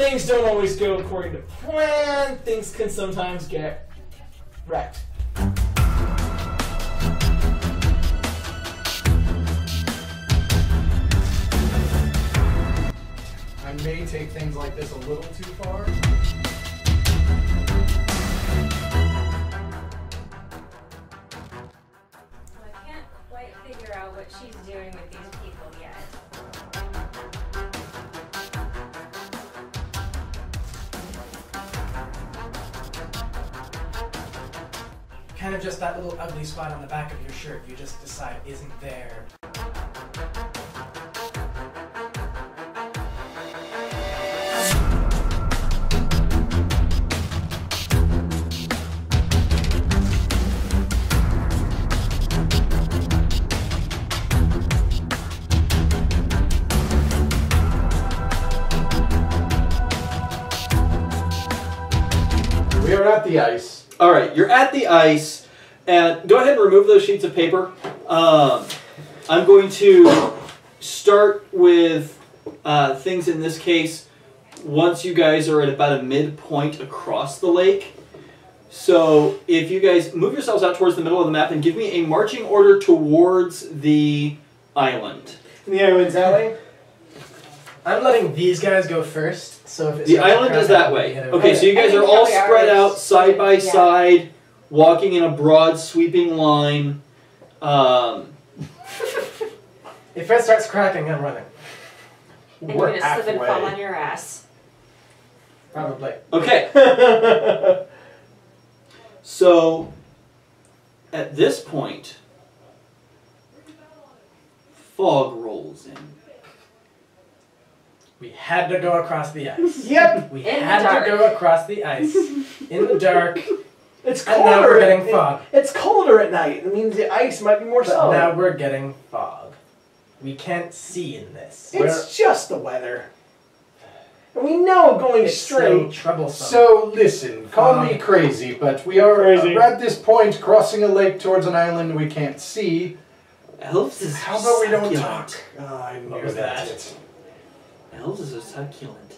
Things don't always go according to plan. Things can sometimes get wrecked. I may take things like this a little too far. Figure out what she's doing with these people yet. Kind of just that little ugly spot on the back of your shirt you just decide isn't there. We are at the ice. All right, you're at the ice, and go ahead and remove those sheets of paper. I'm going to start with things in this case once you guys are at about a midpoint across the lake. So if you guys move yourselves out towards the middle of the map and give me a marching order towards the island. And the island's that way? I'm letting these guys go first, so if it's... The island is that way. Okay, so you guys are all spread out side by side, walking in a broad, sweeping line. If it starts cracking, I'm running. And you're gonna slip and fall on your ass. Probably. Okay. So, at this point, fog rolls in. We had to go across the ice. Yep. We had to go across the ice in the dark. It's colder. And now we're getting fog. It's colder at night. It means the ice might be more solid. Now we're getting fog. We can't see in this. It's just the weather. And we know going straight. Troublesome. So listen, call me crazy, but we are at this point crossing a lake towards an island we can't see. Elves is How about succulent. We don't talk? Oh, I knew that. Elves are succulent.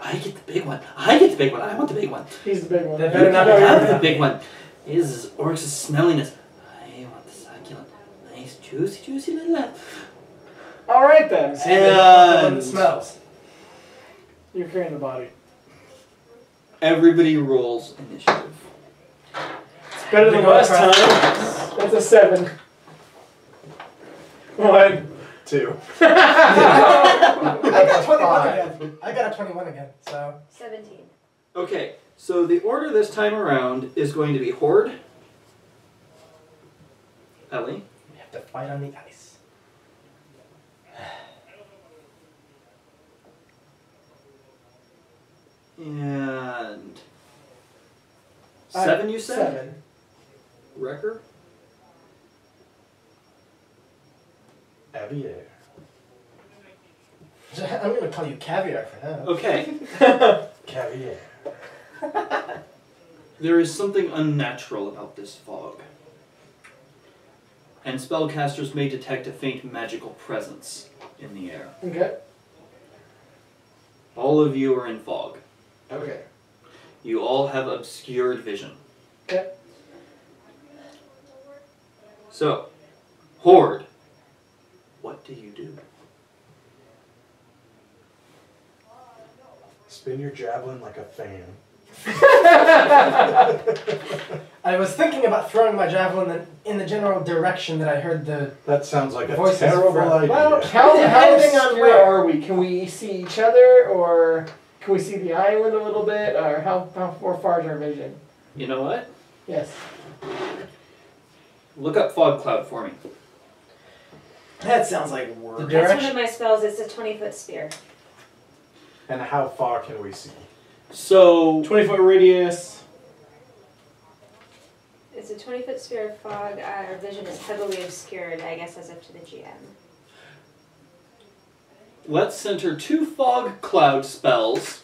I get the big one. I get the big one. I want the big one. He's the big one. They better not have the big one. His orcs' smelliness. I want the succulent. Nice, juicy, juicy little elf. All right, then. And the smells. You're carrying the body. Everybody rolls initiative. It's better than last time. That's a 7. 1, 2. I got a 21 again, so... 17. Okay, so the order this time around is going to be Horde. Ellie. We have to fight on the ice. And... 7, you said? 7. Wrecker. Caviar. I'm going to call you Caviar for that. Okay. Caviar. There is something unnatural about this fog. And spellcasters may detect a faint magical presence in the air. Okay. All of you are in fog. Okay. You all have obscured vision. Okay. So, Horde. What do you do? Spin your javelin like a fan. I was thinking about throwing my javelin in the general direction that I heard the... That sounds like a terrible idea. Well, depending on where are we? Can we see each other, or can we see the island a little bit, or how far is our vision? You know what? Yes. Look up fog cloud for me. That sounds like work. That's one of my spells. It's a 20-foot sphere. And how far can we see? So... 20-foot radius. It's a 20-foot sphere of fog. Our vision is heavily obscured. I guess that's up to the GM. Let's center 2 fog cloud spells.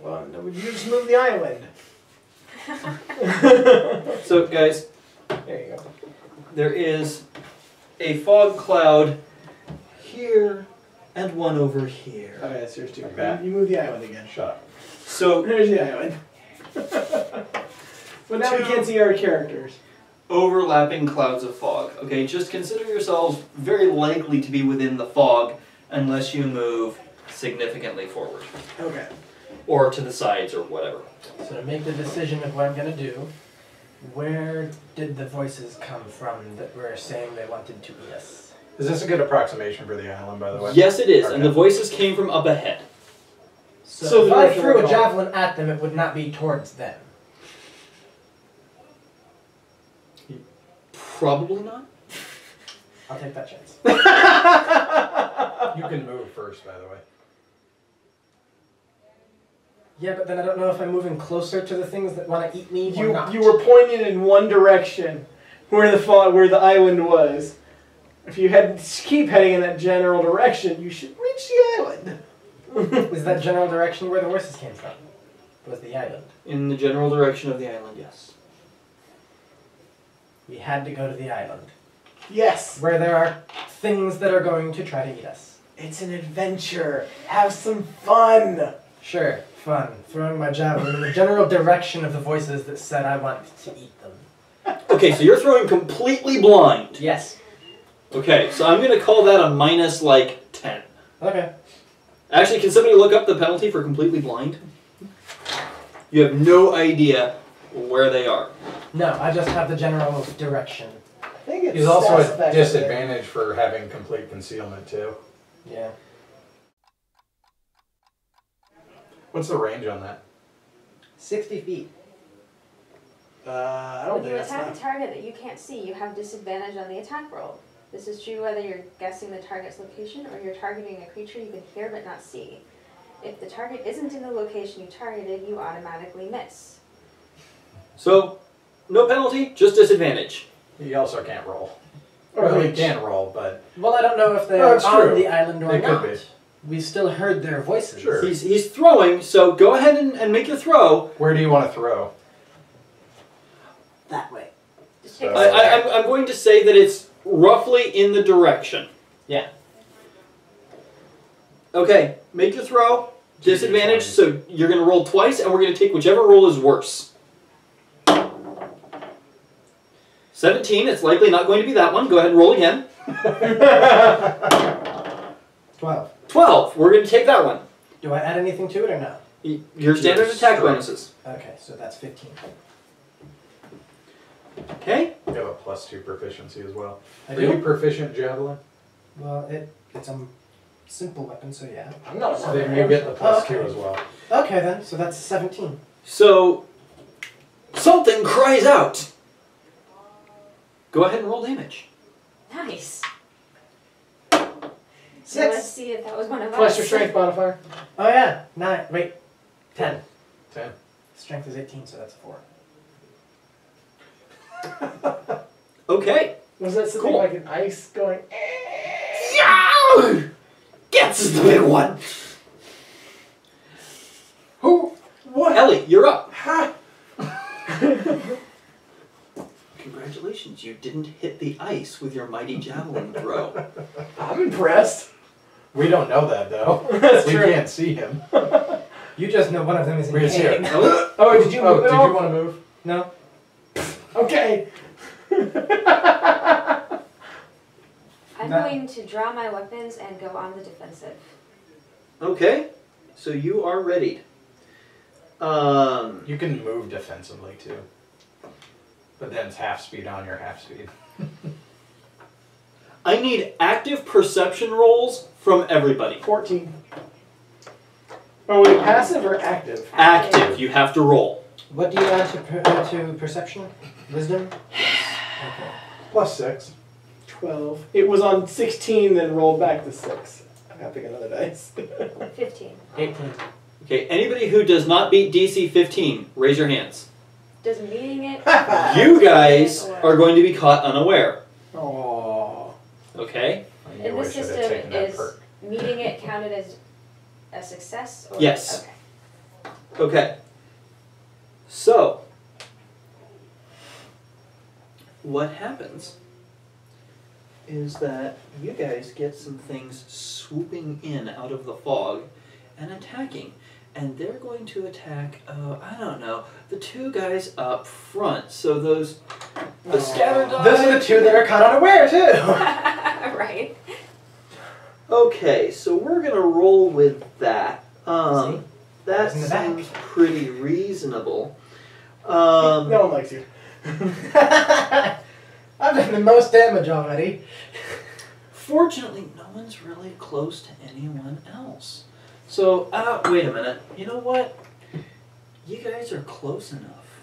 Well, no, we just move the island. So, guys... There you go. There is... a fog cloud here and one over here. Okay, that's yours too. Okay. You move the island again. Shut up. So there's the island. But now we can't see our characters. Overlapping clouds of fog. Okay, just consider yourselves very likely to be within the fog unless you move significantly forward. Okay. Or to the sides or whatever. So to make the decision of what I'm going to do, where did the voices come from that were saying they wanted to eat us? Is this a good approximation for the island, by the way? Yes, it is, okay. And the voices came from up ahead. So if I threw a javelin at them, it would not be towards them. Probably not. I'll take that chance. You can move first, by the way. Yeah, but then I don't know if I'm moving closer to the things that want to eat me or not. You were pointed in one direction, where the island was. If you keep heading in that general direction, you should reach the island. Was that general direction where the voices came from? Was the island? In the general direction of the island, yes. We had to go to the island. Yes. Where there are things that are going to try to eat us. It's an adventure. Have some fun. Sure. Fun. Throwing my javelin in the general direction of the voices that said I wanted to eat them. Okay, so you're throwing completely blind. Yes. Okay, so I'm going to call that a minus, like, 10. Okay. Actually, can somebody look up the penalty for completely blind? You have no idea where they are. No, I just have the general direction. I think it's also a disadvantage for having complete concealment, too. Yeah. What's the range on that? 60 feet. I don't think that's enough. When you attack a target that you can't see, you have disadvantage on the attack roll. This is true whether you're guessing the target's location or you're targeting a creature you can hear but not see. If the target isn't in the location you targeted, you automatically miss. So, no penalty, just disadvantage. You also can't roll. Or well, you can roll, but... Well, I don't know if they're on the island or not. Could be. We still heard their voices. Sure. He's throwing, so go ahead and make your throw. Where do you want to throw? That way. So. I'm going to say that it's roughly in the direction. Yeah. Okay, make your throw. Disadvantage, so you're going to roll twice, and we're going to take whichever roll is worse. 17, it's likely not going to be that one. Go ahead and roll again. 12. 12. We're going to take that one. Do I add anything to it or no? Your standard attack bonuses. Okay, so that's 15. Okay. You have a +2 proficiency as well. Are you proficient javelin? Well, it's a simple weapon, so yeah. I'm not. So then you get the +2 as well. Okay then, so that's 17. So something cries out. Go ahead and roll damage. Nice. 6. Let's see if that was one of us. Plus your strength modifier. Oh yeah, 9. Wait, 10. 10. Strength is 18, so that's 4. Okay. Was that something cool, like an ice going? Yeah! Gets the big one. Who? What? Ellie, you're up. Ha! Congratulations, you didn't hit the ice with your mighty javelin throw. I'm impressed. We don't know that, though. We can't see him. You just know one of them is in pain. Oh, did you move? Did you want to move? No. Okay. I'm going to draw my weapons and go on the defensive. Okay. So you are readied. You can move defensively, too. But then it's half speed on your half speed. I need active perception rolls from everybody. 14. Are we passive or active? Active. You have to roll. What do you add to perception? Wisdom? Okay. +6. 12. It was on 16, then rolled back to 6. I got to pick another dice. 15. 18. Okay, anybody who does not beat DC 15, raise your hands. Does meeting it? You guys are going to be caught unaware. Oh. Okay. In this system, is meeting it counted as a success? Or yes. Okay. So, what happens is that you guys get some things swooping in out of the fog and attacking. And they're going to attack, I don't know, the two guys up front. So those, the scattered dogs... Those are the two that are caught unaware, too! Right. Okay, so we're going to roll with that. That seems pretty reasonable. No one likes you. I've done the most damage already. Fortunately, no one's really close to anyone else. So, wait a minute. You know what? You guys are close enough.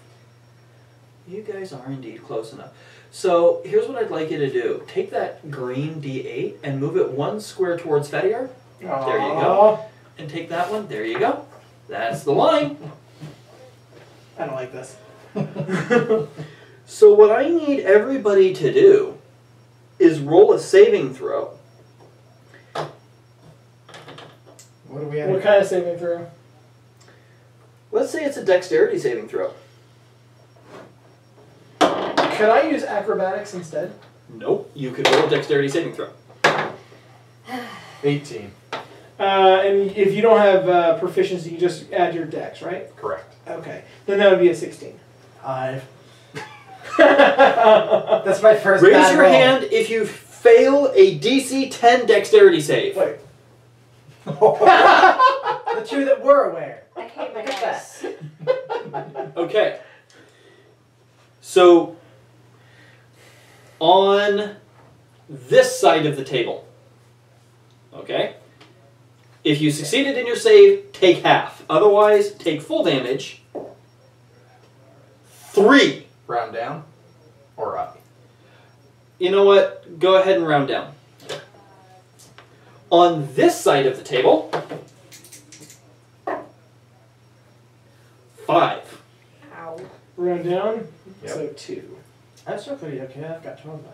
You guys are indeed close enough. So, here's what I'd like you to do. Take that green D8 and move it one square towards Fettier. There you go. And take that one. There you go. That's the line. I don't like this. So what I need everybody to do is roll a saving throw. What are we at? What kind of saving throw? Let's say it's a dexterity saving throw. Can I use acrobatics instead? Nope. You could roll a dexterity saving throw. 18. And if you don't have proficiency, you just add your dex, right? Correct. Okay. Then that would be a 16. 5. That's my first bad roll. Raise your hand if you fail a DC 10 dexterity save. Wait. The two that were aware. I hate my guess. Okay. So, on this side of the table, okay? If you succeeded in your save, take half. Otherwise, take full damage. 3. Round down or up? You know what? Go ahead and round down. On this side of the table, 5. Ow. Round down? Yep. So 2. That's still pretty okay. I've got 12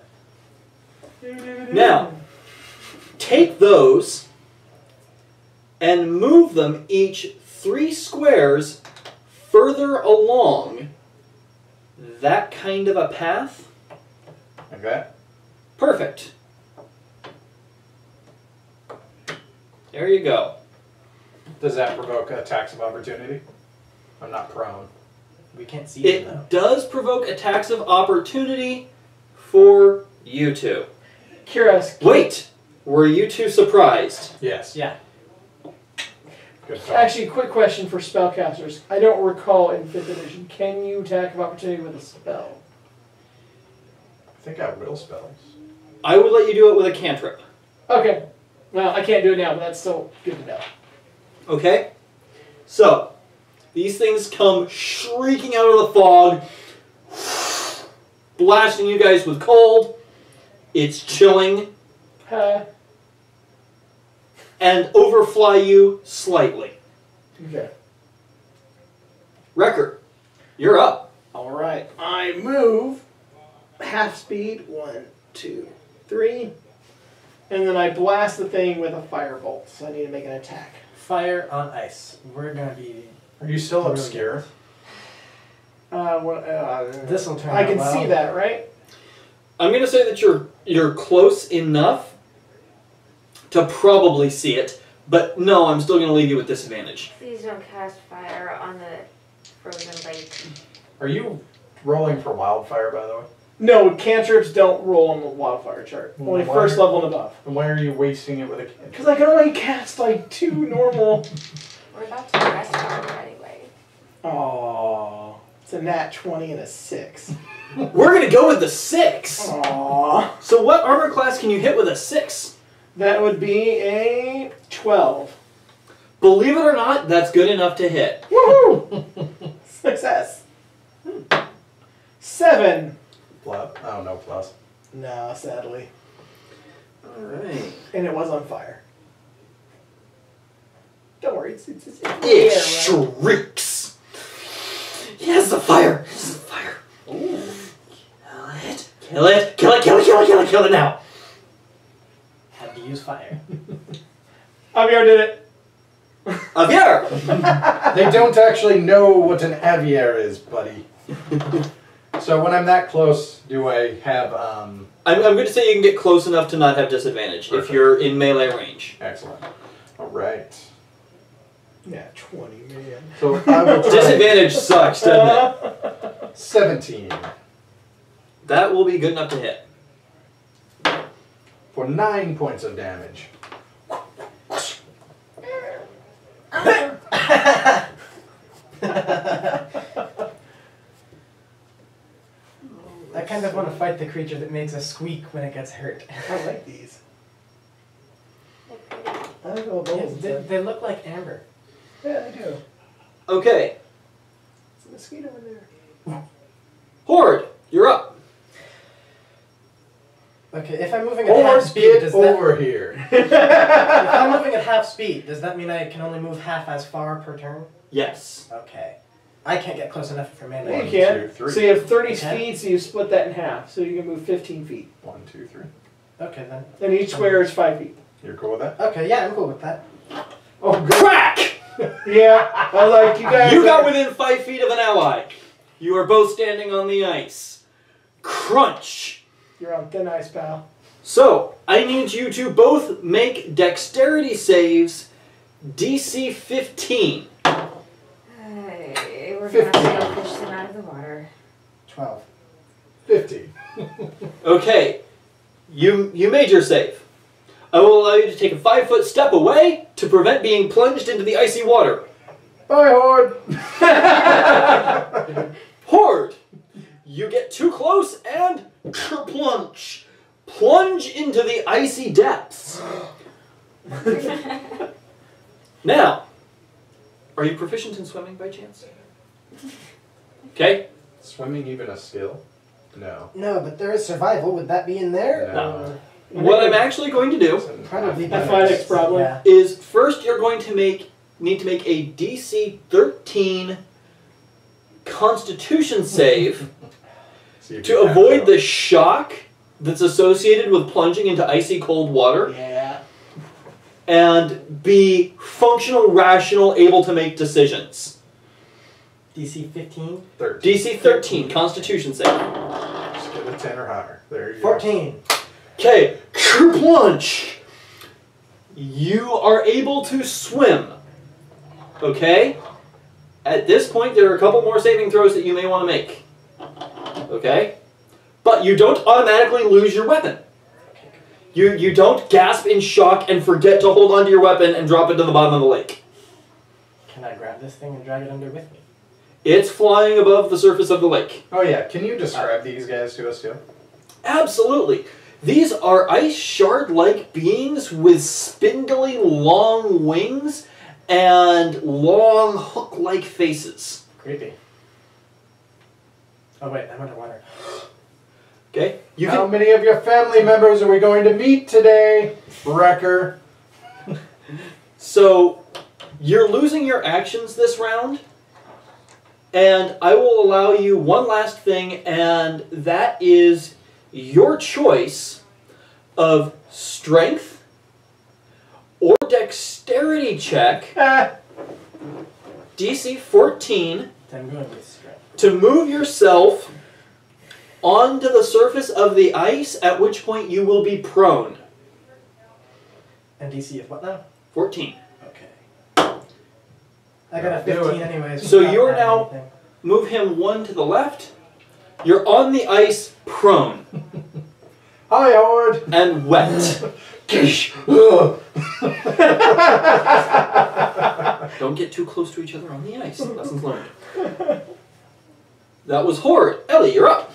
left. Now, take those and move them each 3 squares further along that kind of a path. Okay. Perfect. There you go. Does that provoke attacks of opportunity? I'm not prone. We can't see it. It does provoke attacks of opportunity for you two. Kira's... Wait! Were you two surprised? Yes. Yeah. Actually, quick question for spellcasters. I don't recall in 5th edition. Can you attack of opportunity with a spell? I think I will spells. I would let you do it with a cantrip. Okay. Well, I can't do it now, but that's still good to know. Okay. So, these things come shrieking out of the fog, blasting you guys with cold. It's chilling. And overfly you slightly. Okay. Wrecker, you're up. All right. I move half speed, 1, 2, 3, and then I blast the thing with a firebolt. So I need to make an attack. Fire on ice. We're gonna be. Are you still obscure? This will turn. I can see that, right? I'm gonna say that you're close enough to probably see it, but no, I'm still going to leave you with disadvantage. Please don't cast fire on the frozen lake. Are you rolling for wildfire, by the way? No, cantrips don't roll on the wildfire chart. Only first level and above. And why are you wasting it with a cantrip? Because I can only cast, like, 2 normal... We're about to rest armor anyway. Aww. It's a nat 20 and a 6. We're going to go with the 6! Aww. So what armor class can you hit with a 6? That would be a 12. Believe it or not, that's good enough to hit. Woohoo! Success. 7. Plus? Oh, no plus. No, sadly. All right. And it was on fire. Don't worry. It shrieks. Yes, the fire. It's the fire. Ooh. Kill it. Kill it. Kill it. Kill it. Kill it. Kill it. Kill it now. To use fire. Javier did it. Javier! They don't actually know what an Javier is, buddy. So when I'm that close, do I have... I'm going to say you can get close enough to not have disadvantage. Perfect. If you're in melee range. Excellent. All right. Yeah, 20, man. So I will disadvantage sucks, doesn't it? 17. That will be good enough to hit. For 9 points of damage. I kind of want to fight the creature that makes a squeak when it gets hurt. I like these. I don't know what those are. They look like amber. Yeah, they do. Okay. There's a mosquito in there. Horde, you're up. Okay, if I'm moving at half speed, does that... over here. If I'm moving at half speed, does that mean I can only move half as far per turn? Yes. Okay. I can't get close enough for melee. Well, you can. 2, 3. So you have 30 feet, so you split that in half. So you can move 15 feet. 1, 2, 3. Okay, then. And each square is 5 feet. You're cool with that? Okay, yeah, I'm cool with that. Oh, good. Crack! Yeah, I like you guys. You got within 5 feet of an ally. You are both standing on the ice. Crunch! You're on thin ice, pal. So, I need you to both make dexterity saves, DC 15. We're going to have to fish them out of the water. 12. 15. Okay, you made your save. I will allow you to take a 5-foot step away to prevent being plunged into the icy water. Bye, Horde! Horde! You get too close and plunge. Plunge into the icy depths. Now, are you proficient in swimming by chance? Okay. Swimming even a skill? No. No, but there is survival. Would that be in there? No. What I'm actually going to do, athletics probably, is first you're going to need to make a DC 13 Constitution save to avoid the shock that's associated with plunging into icy cold water. Yeah. And be functional, rational, able to make decisions. DC 15? 13. DC 13 Constitution save. Just get a 10 or higher. There you go. 14. Okay, plunge. You are able to swim. Okay? At this point, there are a couple more saving throws that you may want to make. Okay? But you don't automatically lose your weapon. You don't gasp in shock and forget to hold onto your weapon and drop it to the bottom of the lake. Can I grab this thing and drag it under with me? It's flying above the surface of the lake. Oh yeah, can you describe these guys to us too? Absolutely. These are ice shard-like beings with spindly long wings and long hook-like faces. Creepy. Oh wait, I'm underwater. Okay. How many of your family members are we going to meet today, Wrecker? So, you're losing your actions this round, and I will allow you one last thing, and that is... your choice of strength or dexterity check, DC 14, to move yourself onto the surface of the ice, at which point you will be prone. And DC is what now? 14. Okay. I got a 15 anyways. So you're now, move him 1 to the left. You're on the ice, prone. Hi, Horde! And wet. Don't get too close to each other on the ice. Lessons learned. That was Horde. Ellie, you're up.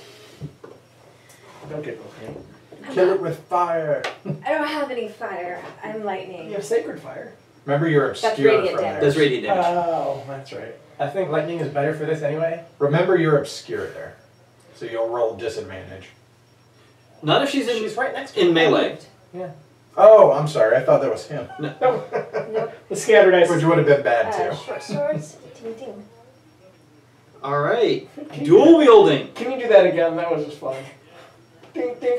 Don't get close. Kill it with fire. I don't have any fire. I'm lightning. You have sacred fire. Remember, you're obscure from there. That's radiant damage. Oh, that's right. I think lightning is better for this anyway. Remember, you're obscure there. So you'll roll disadvantage. Not if she's in. She's right next to in melee. Yeah. Oh, I'm sorry. I thought that was him. No. Nope. The scattered ice. Which would have been bad too. Short swords. Ting. All right. Dual wielding. Can you do that again? That was just fun. Ding ding.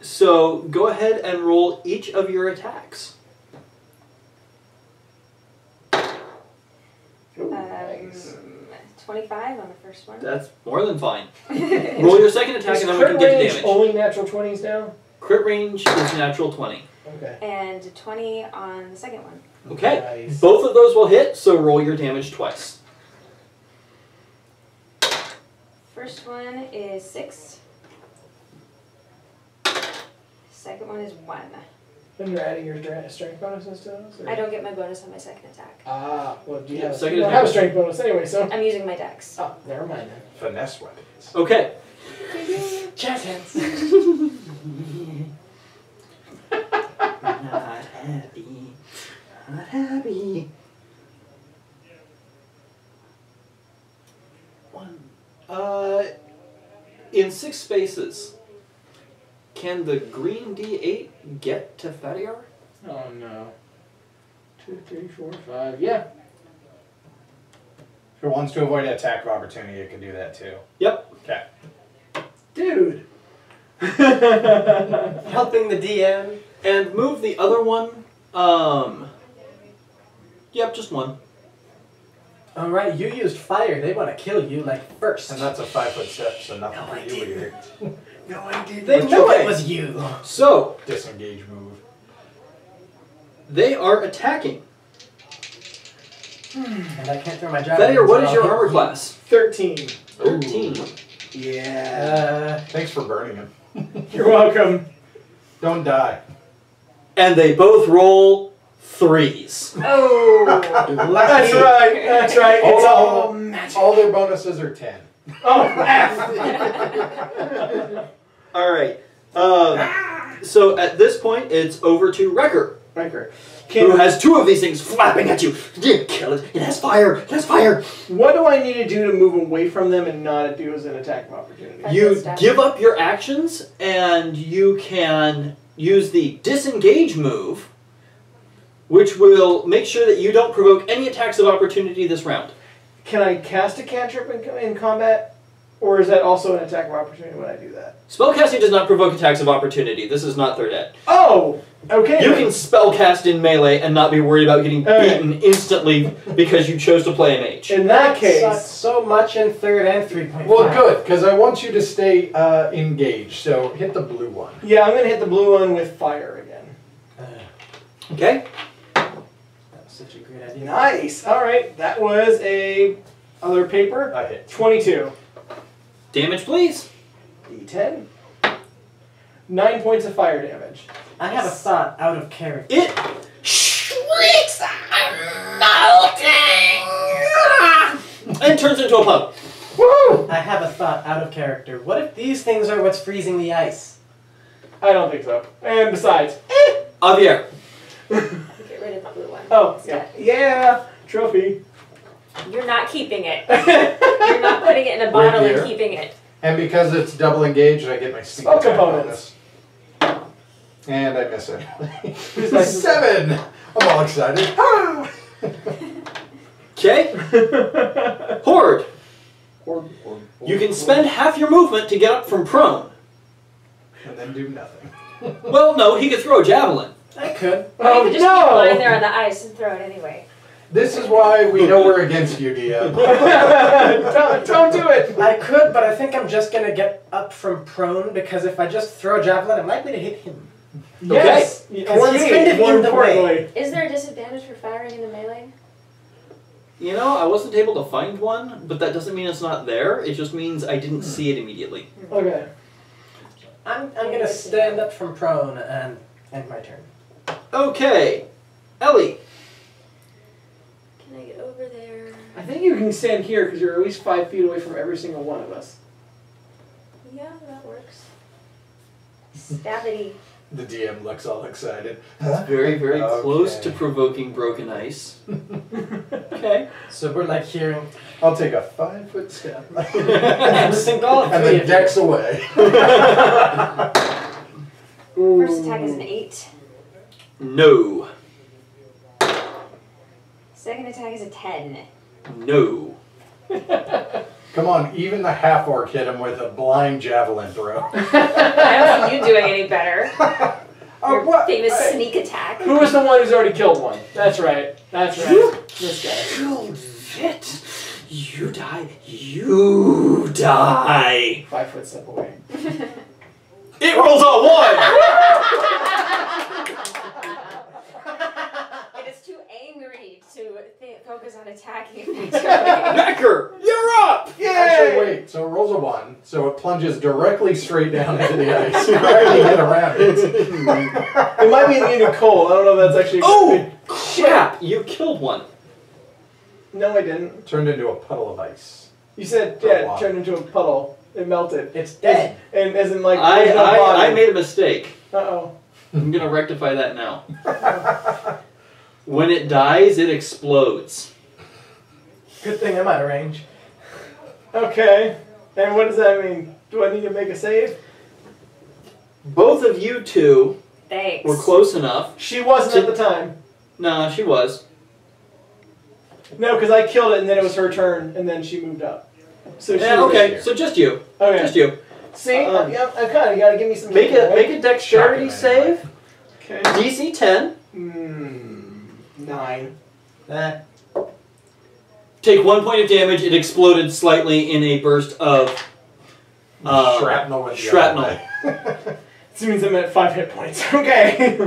So go ahead and roll each of your attacks. 25 on the first one. That's more than fine. Roll your second attack and then we can get to damage. Crit range only natural 20s now? Crit range is natural 20. Okay. And 20 on the second one. Okay. Nice. Both of those will hit, so roll your damage twice. First one is 6. Second one is 1. And you're adding your strength bonuses to those? Or? I don't get my bonus on my second attack. Ah, well, do you have second attack? I have a strength bonus anyway, so. I'm using my dex. Oh, never mind then. Finesse weapons. Okay. Jazz hands. Not happy. Not happy. One. In 6 spaces. Can the green D8 get to Fadiar? Oh no. 2, 3, 4, 5, yeah. If it wants to avoid an attack of opportunity, it can do that too. Yep. Okay. Dude! Helping the DM. And move the other one. Yep, just one. Alright, you used fire. They want to kill you, like, first. And that's a 5-foot step, so nothing for you here. No, I didn't. They knew it was you. So disengage move. They are attacking. And I can't throw my javelin. Fedier, what is your armor class? 13. 13. Yeah. Thanks for burning him. You're welcome. Don't die. And they both roll 3s. Oh, that's right. That's right. It's all magic. All their bonuses are 10. Oh. All right. So at this point, it's over to Wrecker. Wrecker, who has 2 of these things flapping at you. Kill it. It has fire. It has fire. What do I need to do to move away from them and not do as an attack of opportunity? You give up your actions, and you can use the disengage move, which will make sure that you don't provoke any attacks of opportunity this round. Can I cast a cantrip in combat, or is that also an attack of opportunity when I do that? Spellcasting does not provoke attacks of opportunity. This is not third ed. Oh, okay. You can spellcast in melee and not be worried about getting beaten instantly because you chose to play a mage. In that case, sucks so much in third and 3.5. Well, good, because I want you to stay engaged. So hit the blue one. Yeah, I'm gonna hit the blue one with fire again. Okay. Such a great idea. Nice! Alright, that was a other paper. I hit. 22. Damage, please. D10. 9 points of fire damage. I have a thought out of character. It shrieks, I'm melting! And turns into a puddle. Woo! I have a thought out of character. What if these things are what's freezing the ice? I don't think so. And besides, Javier. Oh, yeah. Yeah, trophy. You're not keeping it. You're not putting it in a bottle and keeping it. And because it's double engaged, I get my spell components. And I miss it. It's like 7! I'm all excited. Okay. Horde. Horde. You can spend half your movement to get up from prone. And then do nothing. Well, no, he could throw a javelin. I could. Oh, you could just keep lying there on the ice and throw it anyway. This is why we know we're against you, DM. Don't do it! I could, but I think I'm just going to get up from prone, because if I just throw a javelin, I'm likely to hit him. Yes! Because he's kind of in the way. Is there a disadvantage for firing in the melee? You know, I wasn't able to find one, but that doesn't mean it's not there. It just means I didn't see it immediately. Okay. I'm going to stand up from prone and end my turn. Okay, Ellie. Can I get over there? I think you can stand here because you're at least 5 feet away from every single one of us. Yeah, that works. Stabity. The DM looks all excited. It's very, very close to provoking broken ice. Okay. So we're like here. I'll take a 5-foot step. And then dex away. First attack is an 8. No. Second attack is a 10. No. Come on, even the half-orc hit him with a blind javelin throw. I don't see you doing any better. Your famous sneak attack. Who was the one who's already killed one? That's right. That's right. This guy. Killed it. You die. You die. 5 foot step away. It rolls a one. It is too angry to focus on attacking. Necker, you're up. Yay! Actually, wait. So it rolls a one. So it plunges directly straight down into the ice. You already hit around it. It might be an end of coal. I don't know if that's actually. Oh crap! You killed one. No, I didn't. Turned into a puddle of ice. You said, yeah, turned into a puddle. It melted. It's dead. And as in, like, I made a mistake. Uh-oh. I'm going to rectify that now. When it dies, it explodes. Good thing I'm out of range. Okay. And what does that mean? Do I need to make a save? Both of you two were close enough. She wasn't at the time. No, she was. No, because I killed it, and then it was her turn, and then she moved up. So she okay, so just you. Okay. Just you. See? I've kind of got to give me some... Make a dexterity save. Okay. DC 10. 9. Take 1 point of damage. It exploded slightly in a burst of... shrapnel. This means I'm at 5 hit points. Okay.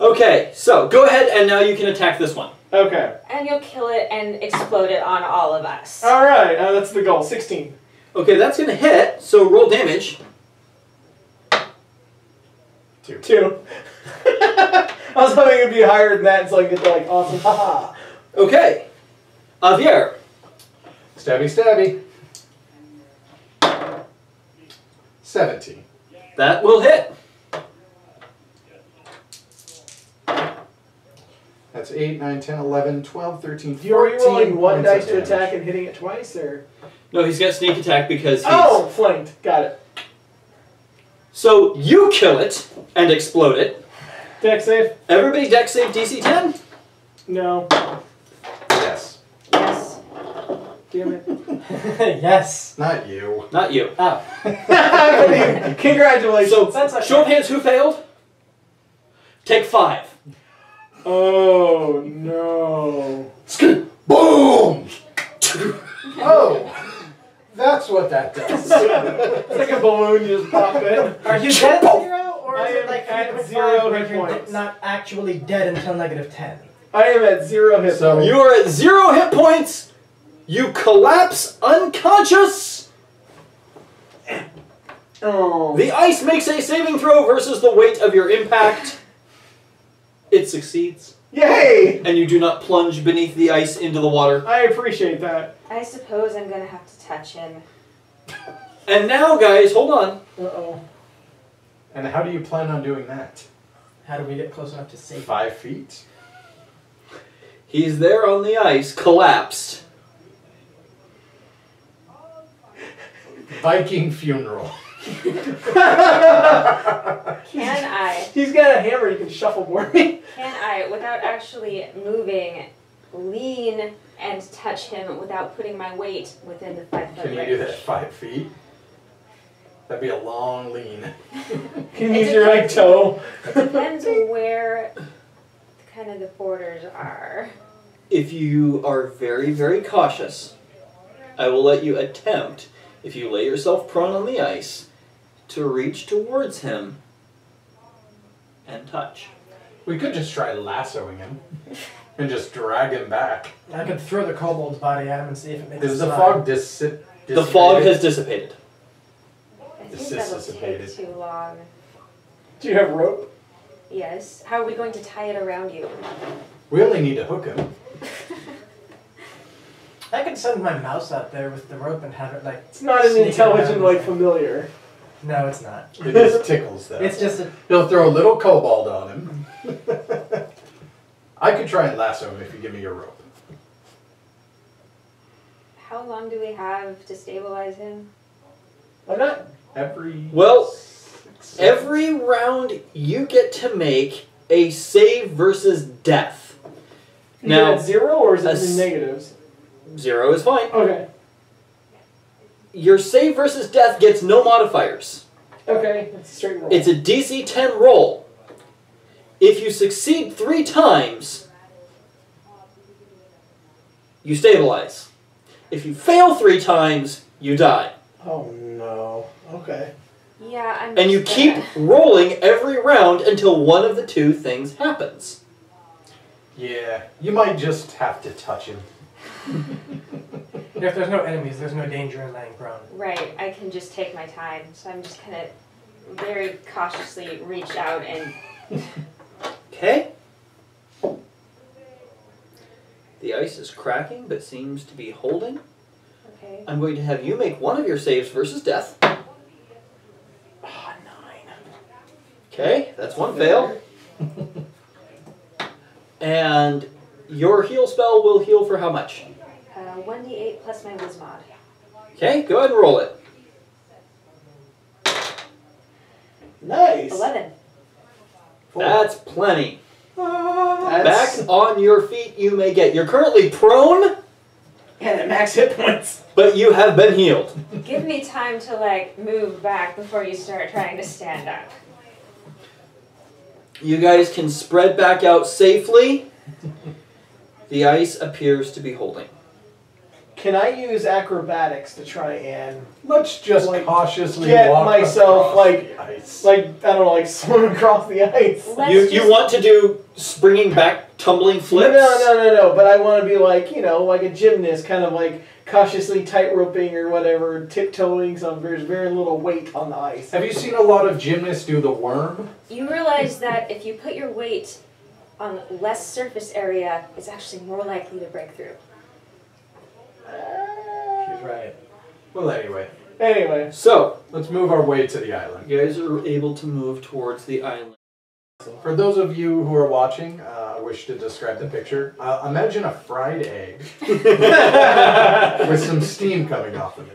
Okay, so go ahead, and now you can attack this one. Okay. And you'll kill it and explode it on all of us. All right, that's the goal. 16. Okay, that's gonna hit. So roll damage. 2. I was hoping it'd be higher than that, so I could be like awesome. Haha. Okay. Javier. Stabby, stabby. 17. That will hit. That's 8, 9, 10, 11, 12, 13, 14. Are you rolling one dice to attack and hitting it twice, or...? No, he's got sneak attack because he's... Oh, flanked. Got it. So you kill it and explode it. Dex save. Everybody dex save DC 10? No. Yes. Yes. Damn it. Yes. Not you. Not you. Oh. Congratulations. So, show of hands, who failed? Take 5. Oh no! Boom! Oh, that's what that does. It's like a balloon, you just pop it. Are you dead at 0, or is it like at 0 hit points? Not actually dead until -10. I am at 0 hit points. So you are at 0 hit points. You collapse unconscious. Oh! The ice makes a saving throw versus the weight of your impact. It succeeds. Yay! And you do not plunge beneath the ice into the water. I appreciate that. I suppose I'm gonna have to touch him. And now, guys, hold on. Uh-oh. And how do you plan on doing that? How do we get close enough to save? 5 feet? He's there on the ice, collapsed. Viking funeral. Can I? He's got a hammer. You can shuffle for me. Can I, without actually moving, lean and touch him without putting my weight within the 5 foot range? Can you do that 5 feet? That'd be a long lean. Can you use your right toe? It depends on where kind of the borders are. If you are very, very cautious, I will let you attempt, if you lay yourself prone on the ice, to reach towards him and touch. We could just try lassoing him and just drag him back. I could throw the kobold's body at him and see if it makes sense. Does the fog dissipate? The fog has dissipated. I think that'll take too long. Do you have rope? Yes. How are we going to tie it around you? We only need to hook him. I could send my mouse out there with the rope and have it like... It's not an intelligent, like, familiar. No, it's not. It is tickles, though. It's just a... He'll throw a little kobold on him. I could try and lasso him if you give me your rope. How long do we have to stabilize him? Why not? Every round you get to make a save versus death. Now, is it 0 or is it in negatives? 0 is fine. Okay. Your save versus death gets no modifiers. Okay, it's a straight roll. It's a DC 10 roll. If you succeed 3 times, you stabilize. If you fail 3 times, you die. Oh no. Okay. Yeah, I'm and you keep rolling every round until one of the 2 things happens. Yeah, you might just have to touch him. If there's no enemies, there's no danger in laying prone. Right, I can just take my time, so I'm just gonna very cautiously reach out and... Okay. The ice is cracking, but seems to be holding. Okay. I'm going to have you make one of your saves versus death. Ah, 9. Okay, that's one fail. And your heal spell will heal for how much? 1d8 plus my Wiz mod. Okay, go ahead and roll it. Nice. 11. 4. That's plenty. Back on your feet you may get. You're currently prone. And at max hit points. But you have been healed. Give me time to, like, move back before you start trying to stand up. You guys can spread back out safely. The ice appears to be holding. Can I use acrobatics to try and cautiously get walk myself like swim across the ice? You want to do springing back, tumbling flips? No. But I want to be like a gymnast, kind of like cautiously tight-roping or whatever, tiptoeing. So there's very little weight on the ice. Have you seen a lot of gymnasts do the worm? You realize that if you put your weight on less surface area, it's actually more likely to break through. She's right. Well, anyway. So, let's move our way to the island. You guys are able to move towards the island. For those of you who are watching, I wish to describe the picture. Imagine a fried egg with some steam coming off of it.